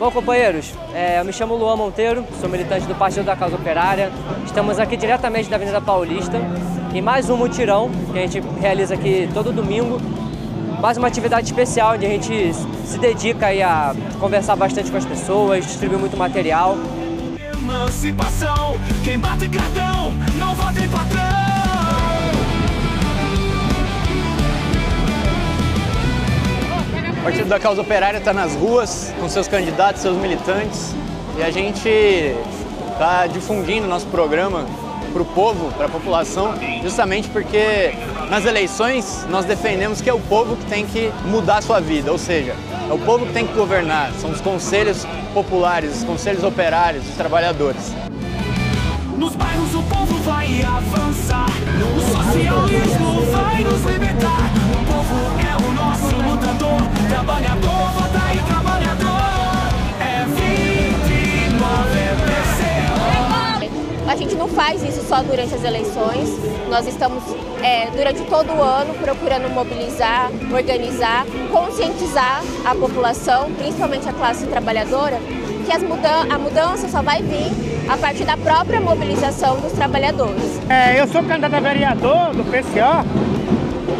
Bom, companheiros, eu me chamo Luan Monteiro, sou militante do Partido da Casa Operária. Estamos aqui diretamente da Avenida Paulista em mais um mutirão que a gente realiza aqui todo domingo. Mais uma atividade especial onde a gente se dedica aí a conversar bastante com as pessoas, distribui muito material. Emancipação, quem bate cartão, não vota em patrão. O Partido da Casa Operária está nas ruas com seus candidatos, seus militantes, e a gente está difundindo nosso programa para o povo, para a população, justamente porque nas eleições nós defendemos que é o povo que tem que mudar a sua vida, ou seja, é o povo que tem que governar, são os conselhos populares, os conselhos operários, os trabalhadores. Nos bairros o povo vai avançar, o socialismo vai nos libertar, o povo é o nosso lutador, trabalhador, vota e trabalhador, é 29 PCO. A gente não faz isso só durante as eleições, nós estamos durante todo o ano procurando mobilizar, organizar, conscientizar a população, principalmente a classe trabalhadora, que a mudança só vai vir a partir da própria mobilização dos trabalhadores. Eu sou candidato a vereador do PCO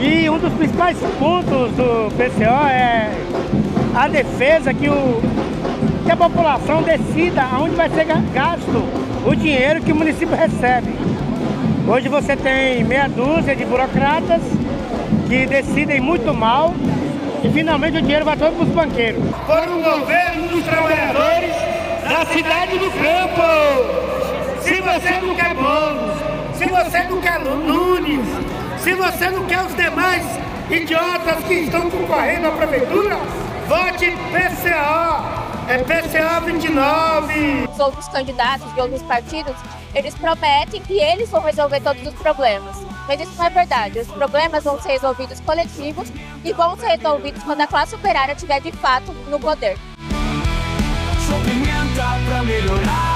e um dos principais pontos do PCO é a defesa que a população decida aonde vai ser gasto o dinheiro que o município recebe. Hoje você tem meia dúzia de burocratas que decidem muito mal e finalmente o dinheiro vai todo para os banqueiros. Para o governo dos trabalhadores da cidade do campo, se você não quer Boulos, se você não quer Nunes, se você não quer os demais idiotas que estão concorrendo à prefeitura, vote PCO, é PCO 29. Os outros candidatos de outros partidos, eles prometem que eles vão resolver todos os problemas, mas isso não é verdade. Os problemas vão ser resolvidos coletivos e vão ser resolvidos quando a classe operária estiver de fato no poder. Pra melhorar.